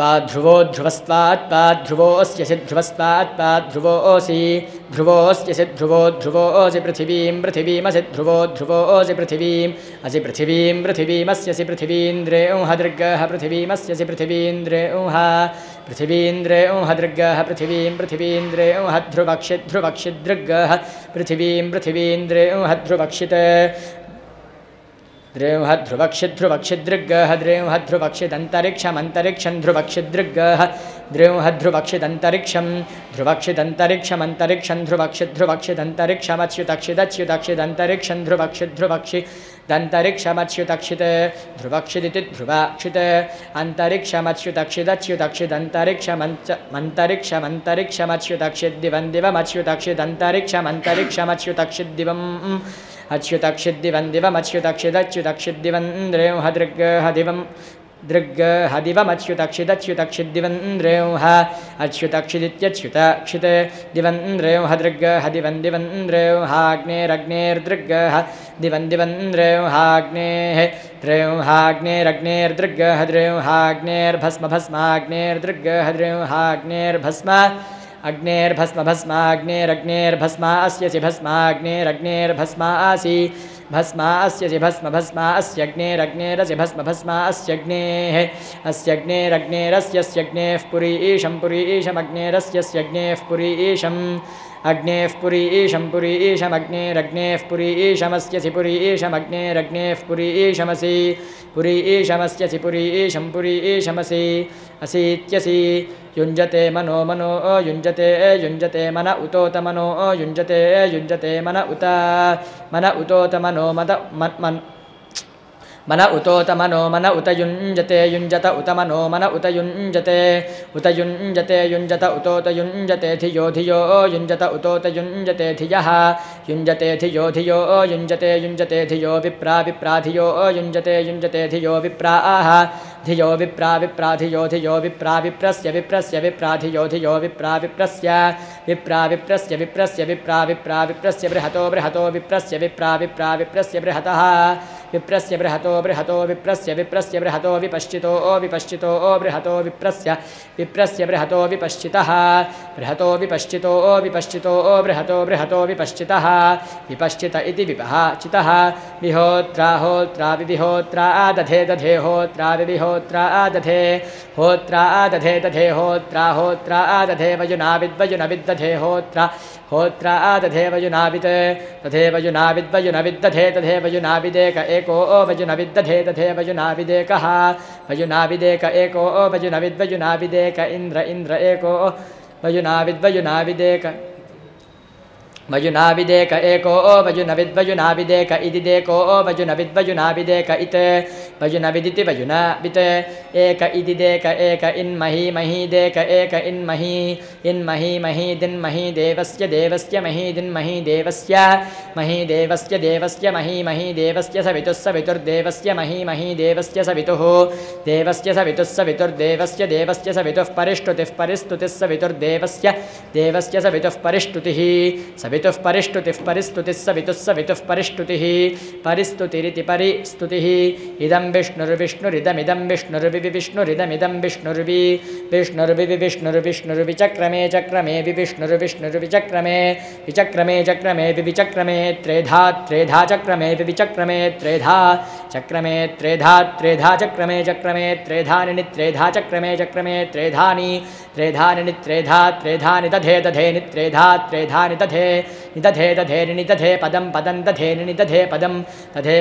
ध्रुवो ध्रुवस्तात्ध्रुवोऽस्य सिध्रुवस्तात्ध्रुवोऽसि ध्रुवोऽस्य सिध्रुवो ध्रुवोऽसि पृथिवीं पृथिवीमसि ध्रुवो ध्रुवोऽसि पृथिवीम् असि पृथिवीं पृथिवीमस्यसि पृथिवीन्द्रे ऊह दृग्गः पृथिवीमस्यसि पृथिवीन्द्रे ऊह दृग्गः पृथिवीं पृथिवीन्द्रे ऊह ध्रुवक्षि दृग्गः पृथिवीं पृथिवीन्द्रे ऊह ध्रुवक्षित् ध्रुवक्षिद्रुवक्षिदृग्गः ध्रुवक्षिदन्तरिक्षमन्तरिक्षं ध्रुवक्षिदृग्गः ध्रुवक्षिदन्तरिक्षमन्तरिक्षं ध्रुवक्षिदन्तरिक्षमच्युतक्षिदच्युतक्षिदन्तरिक्षं ध्रुवक्षिदन्तरिक्षमच्युतक्षित ध्रुवक्षिदिति ध्रुवाक्षित अन्तरिक्षमच्युतक्षिदच्युतक्षिदन्तरिक्षमन्तरिक्षमच्युतक्षिद्दिवं अच्युतक्षिद्दिवं दृग्गः दृग्गहदिवमच्युतक्षिदच्युतक्षिद्दिवन्द्रेंह अच्युतक्षिदित्यच्युतक्षित दिवन्द्रेंह दृग्गहदिवन्दिवन्द्रेंहाग्नेरग्नेर्दृग्गः दिवन्दिवन्द्रेंहाग्नेः द्रेंहाग्नेरग्नेर्दृग्गः द्रेंहाग्नेर्भस्मभस्माग्नेर्दृग्गः द्रेंहाग्नेर्भस्म अग्नेर्भस्मभस्माग्नेरग्नेर्भस्मास्यसि भस्माग्नेरग्नेर्भस्मासि भस्मास्यसि भस्मभस्मास्यग्नेरग्नेरसि भस्मभस्मास्यग्नेः अस्यग्नेरग्नेरस्यस्यग्नेः पुरीशमग्नेरस्यस्यग्नेः पुरीशम् अग्नेः पुरीशं पुरीशमग्नेरग्नेः पुरीशमस्यसि पुरीशमग्नेरग्नेः पुरीशमसि पुरीशमस्यसि पुरीशं पुरीशमसि असीत्यसि युञ्जते मनो मनो युञ्जते युञ्जते मन उतोत मनो युञ्जते मन उतोत मनो मन उतोत मनो मन उत मनो मन उत युञ्जते युञ्जत उतोत युञ्जते धियः युञ्जते धियो विप्रा युञ्जते धियो विप्राः धियो विप्रा विप्रस्य बृहतो विपश्चितः विपश्चित इति विपहाचितः विहोत्रा दधे होत्रा दधे वयुनाविद्वयुनविद्दधे होत्रा दधे वयुनावित् तथेवयुनाविद्वयुनविद्दधे तथेवयुनाविदेक एको वजुनविद्दधे तथेवयुनाविदेकः वयुनाविदेक एको वजुनविद्वयुनाविदेक इन्द्र एको वयुनाविद्वयुनाविदेक वयुनाविदेक एको वयुनविद्वयुनाविदेक इति देको वयुनविद्वयुनाविदेक इत वयुनविदिति वयुनावित् एक इति देक एक इन्मही मही देक एक इन्मही महीदिन्मही देवस्य महीदिन्मही देवस्य मही देवस्य सवितुर्देवस्य मही देवस्य सवितुर्देवस्य सवितुः परिष्टुतिः सवितुर्देवस्य सवितुः परिष्टुतिः सवितुः परिष्टुतिः परिस्तुतिरिति परिस्तुतिः इदं विष्णुर्विष्णुरिदमिदं विष्णुर्वि विचक्रमे चक्रमे विविष्णुर्विचक्रमे त्रेधा त्रेधा चक्रमे विविचक्रमे त्रेधा निनित्रेधा चक्रमे चक्रमे त्रेधानि नित्रेधा त्रेधानि दधे दधे नित्रेधा त्रेधानि दधे निदधे दधे निदधे पदं पदं दधे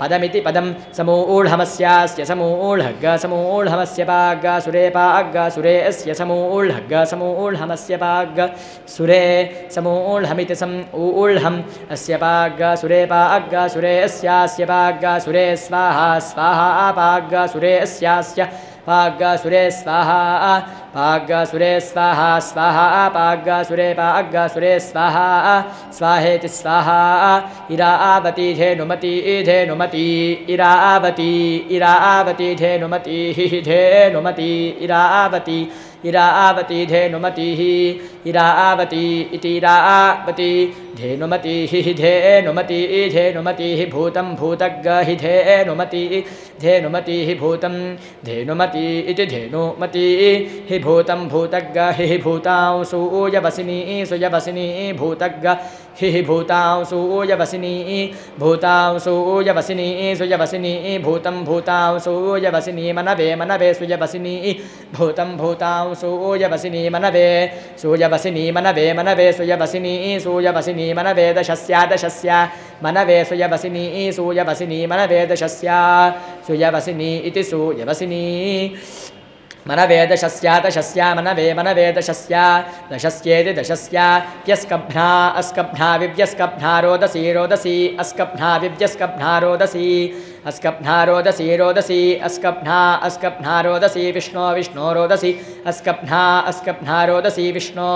पदमिति पदं समूढहमस्यास्य समूढहगा समूढहमस्य पागा सुरे पागा सुरे अस्य समूढहगा समूढहमस्य पागा सुरे समूढहमिति सम ऊढहम् अस्य पागा सुरे पागा सुरे अस्य पागा सुरे स्वाहा स्वाहा पागा सुरे स्वाहा पागा सुरे स्वाहा स्वाहेति स्वाहा इरावती धेनुमती इरा आवती धेनुमती इरा आवती इतिरा आवती धेनुमती धेनुमती धेनुमती भूतं भूतग्गहि धेनुमती धेनुमती भूतं धेनुमती इति धेनुमती हि भूतं भूतग्गहि भूतां सुयवसिनी भूतग्गहि भूतां सुयवसिनी सुयवसिनी भूतं भूतां सुयवसिनी मनवे मनवे सुयवसिनी भूतं भूतां सुयवसिनी मनवे सुयवसिनी मनवे मनवे सुयवसिनी सुयवसिनी मनवे दशस्या दशस्या मनवे सुयवसिनी सुयवसिनी मनवे दशस्या सुयवसिनी इति सुयवसिनी मनवे दशस्या दशस्या मनवे मनवे दशस्या दशस्येति दशस्या यस्कभ्ना अस्कभ्ना विव्यस्कभ्ना रोदसी रोदसी अस्कभ्ना विव्यस्कभ्ना रोदसी अस्कभ्ना रोदसी रोदसी अस्कभ्ना अस्कभ्ना रोदसी विष्णो विष्णो रोदसी अस्कभ्ना अस्कभ्ना रोदसी विष्णो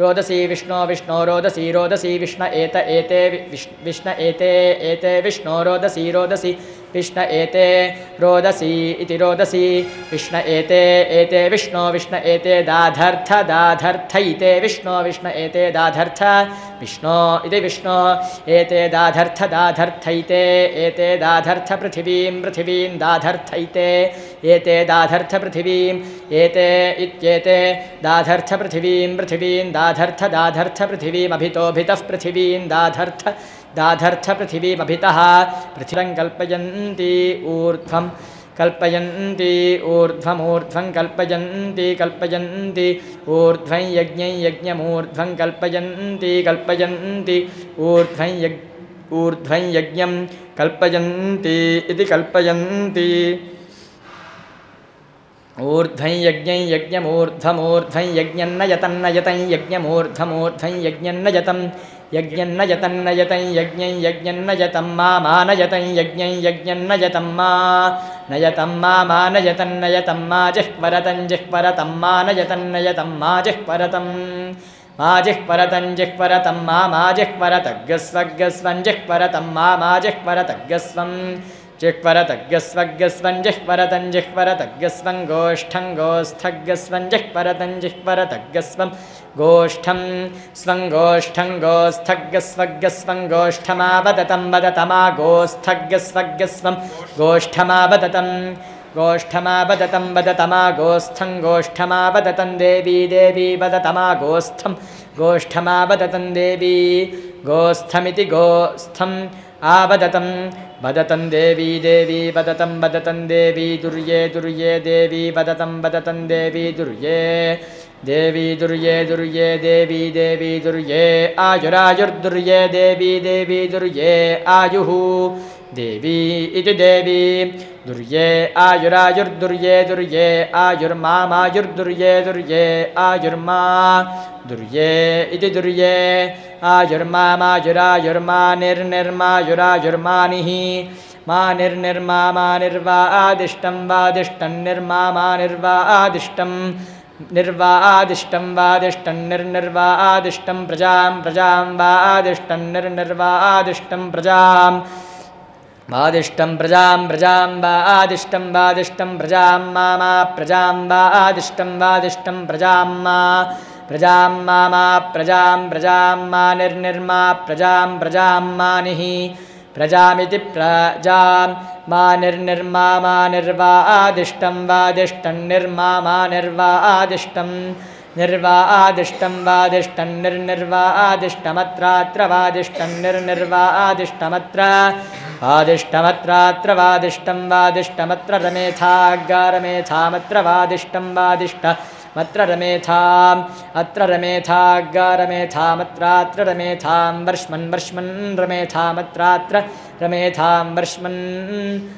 रोदसी विष्णो विष्णो रोदसी रोदसी विष्ण एत एते विष्ण एते एते विष्णो रोदसी रोदसी विष्ण एते रोदसी इति रोदसी विष्ण एते एते विष्णो विष्ण एते दाधर्थ दाधर्थ इते विष्णो विष्ण एते दाधर्थ विष्णो इति विष्णो एते दाधर्थ दाधर्थ इते दाधर्थ पृथिवीं पृथिवीं दाधर्थ इते दाधर्थ पृथिवीं एते इत्येते दाधर्थ पृथिवीं पृथिवीं दाधर्थ दाधर्थ पृथिवीमभितोभितः पृथिवीं दाधर्थ दाधर्थ पृथिवीमभितः पृथिवीं कल्पयन्ति ऊर्ध्वमूर्ध्वं कल्पयन्ति ऊर्ध्वं यज्ञं यज्ञमूर्ध्वं कल्पयन्ति ऊर्ध्वं यज्ञं कल्पयन्ति इति कल्पयन्ति ऊर्ध्वं यज्ञं यज्ञमूर्ध्वमूर्ध्वं यज्ञं नयतं नयतं यज्ञमूर्ध्वमूर्ध्वं यज्ञं नयतं यज्ञं यज्ञं यज्ञं नयतं मा नयतं यज्ञं यज्ञं नयतं मा नयतं जिह्वरतं मा जिह्वरतं मा जिह्वरतग्गस्वग्गस्वं जिह्वरतं मा जिह्वरतग्गस्वम् जिह्वरतग्गस्वग्गस्वं जिह्वरतं जिह्वरतग्गस्वं गोष्ठं गोस्थग्गस्वं जिह्वरतं जिह्वरतग्गस्वं गोष्ठं स्वं गोष्ठं गोस्थग्गस्वग्गस्वं गोष्ठमावदतं वदतमा गोस्थग्गस्वग्गस्वं गोष्ठमावदतं गोष्ठमावदतं वदतमा गोस्थं गोष्ठमावदतं देवी देवी वदतमा गोस्थं गोष्ठमावदतं देवी गोस्थमिति गोस्थम् आवदतं वदतं देवी देवी वदतं देवी दुर्ये दुर्ये देवी वदतं देवी दुर्ये देवी देवी दुर्ये आयुरायुर्दुर्ये देवी देवी दुर्ये आयुः देवी इति देवी दुर्ये आयुरायुर्दुर्ये दुर्ये आयुर्मायुर्दुर्ये दुर्ये आयुर्मा दुर्ये इति दुर्ये आयुर्मायुरायुर्मा निर्निर्मायुरायुर्मानिः मा निर्निर्मा निर्वा आदिष्टं वादिष्टन्निर्मा निर्वा आदिष्टम् निर्वा आदिष्टं वादिष्टं निर्निर्वा आदिष्टं प्रजां प्रजां वा आदिष्टं निर्निर्वा आदिष्टं प्रजाम् वादिष्टं प्रजां प्रजां वादिष्टं प्रजां मा प्रजां वादिष्टं प्रजां मा प्रजां मा निर्निर्मा प्रजां मानिः प्रजामिति प्रजां मा निर्निर्मा निर्वा आदिष्टं वादिष्टन्निर्मा निर्वा आदिष्टं वादिष्टं निर्निर्वा आदिष्टमत्रात्र वादिष्टं निर्निर्वा आदिष्टमत्र वादिष्टमत्रात्र वादिष्टमत्र रमेथाग्गारमेथामत्र वादिष्ट अत्र रमेथाग्गारमेथामत्रात्र रमेथां वर्ष्मन् वर्ष्मन् रमेथामत्रात्र रमेथां वर्ष्मन्